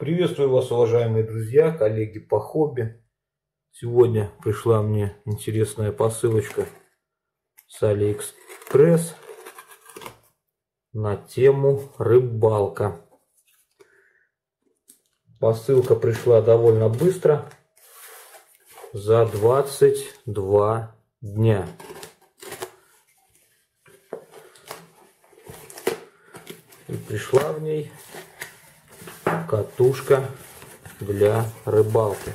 Приветствую вас, уважаемые друзья, коллеги по хобби. Сегодня пришла мне интересная посылочка с AliExpress на тему рыбалка. Посылка пришла довольно быстро, за 22 дня. И пришла в ней катушка для рыбалки.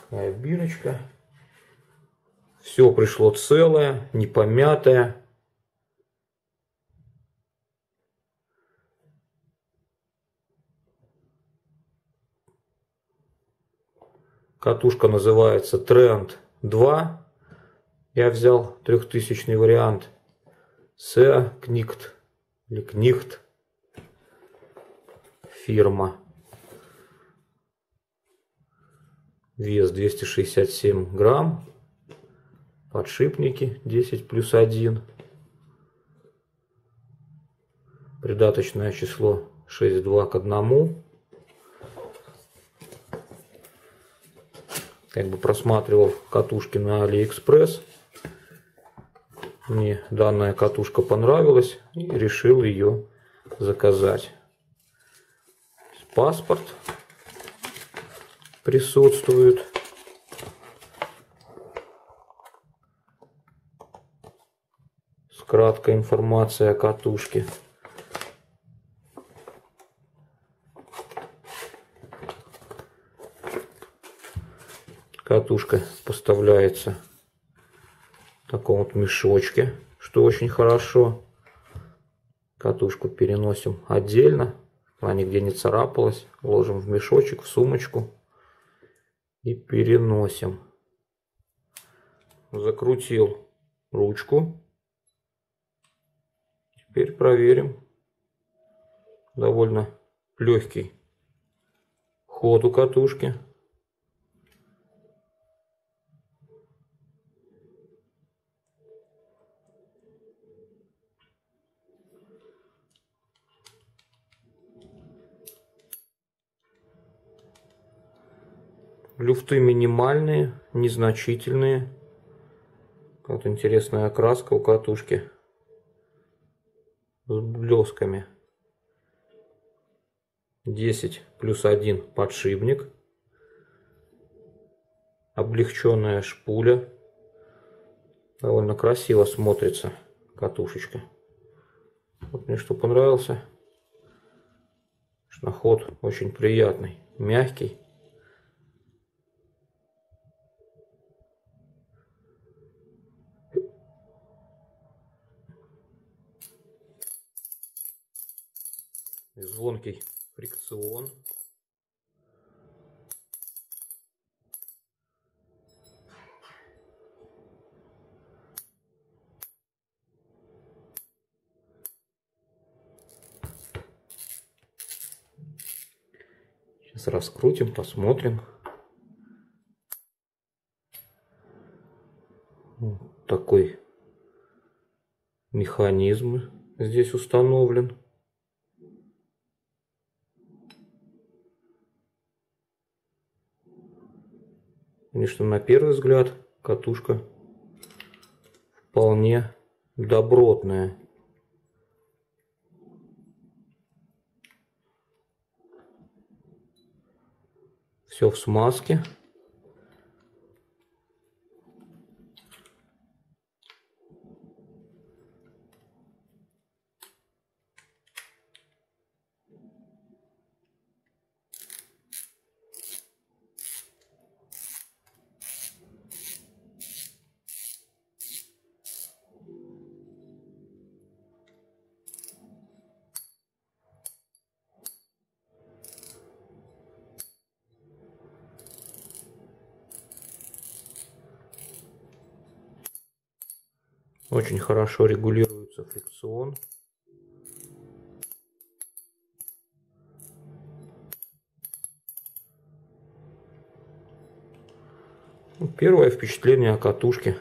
Такая бирочка. Все пришло целое, не помятое. Катушка называется TREANT II. Я взял 3000 вариант. SeaKnight или Knight фирма. Вес 267 грамм. Подшипники 10+1. Придаточное число 6:2:1. Как бы просматривал катушки на AliExpress. Мне данная катушка понравилась и решил ее заказать. Паспорт присутствует. Краткая информация о катушке. Катушка поставляется в таком вот мешочке, что очень хорошо. Катушку переносим отдельно, она нигде не царапалась. Ложим в мешочек, в сумочку и переносим. Закрутил ручку. Теперь проверим. Довольно легкий ход у катушки. Люфты минимальные, незначительные. Вот интересная окраска у катушки с блесками. 10+1 подшипник. Облегченная шпуля. Довольно красиво смотрится катушечка. Вот мне что понравился. Ход очень приятный, мягкий. Звонкий фрикцион. Сейчас раскрутим, посмотрим. Вот такой механизм здесь установлен. Конечно, на первый взгляд катушка вполне добротная. Все в смазке. Очень хорошо регулируется фрикцион. Первое впечатление о катушке.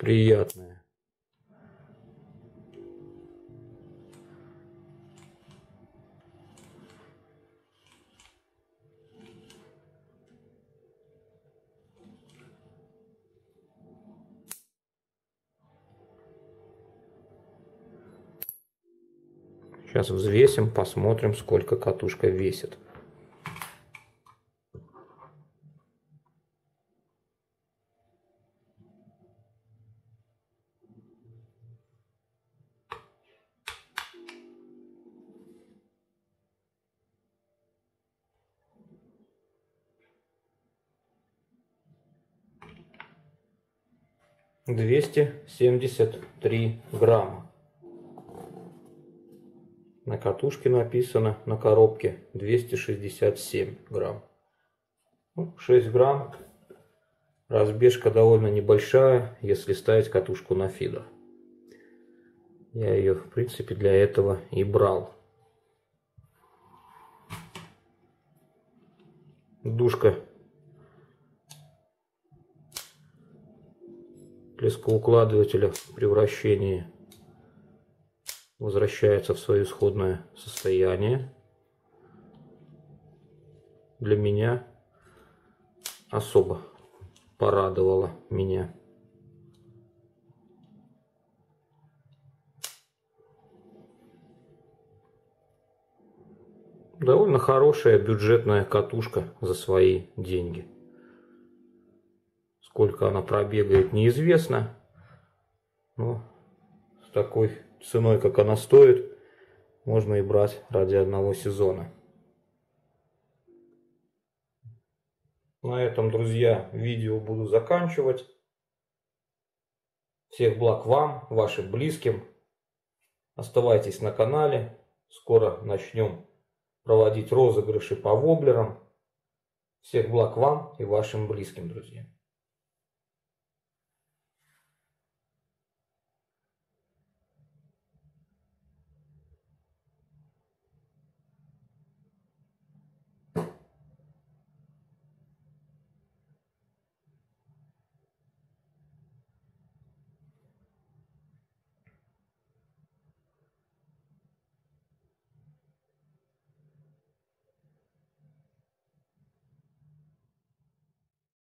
приятное. Сейчас взвесим, посмотрим, сколько катушка весит. — 273 грамма. На катушке написано, на коробке 267 грамм. Ну, 6 грамм. Разбежка довольно небольшая, если ставить катушку на фидер. Я ее, в принципе, для этого и брал. Душка плескоукладывателя при вращении возвращается в свое исходное состояние. Для меня особо порадовало меня. Довольно хорошая бюджетная катушка за свои деньги. Сколько она пробегает, неизвестно, но с такой ценой, как она стоит, можно и брать ради одного сезона. На этом, друзья, видео буду заканчивать. Всех благ вам, вашим близким. Оставайтесь на канале. Скоро начнем проводить розыгрыши по воблерам. Всех благ вам и вашим близким, друзья.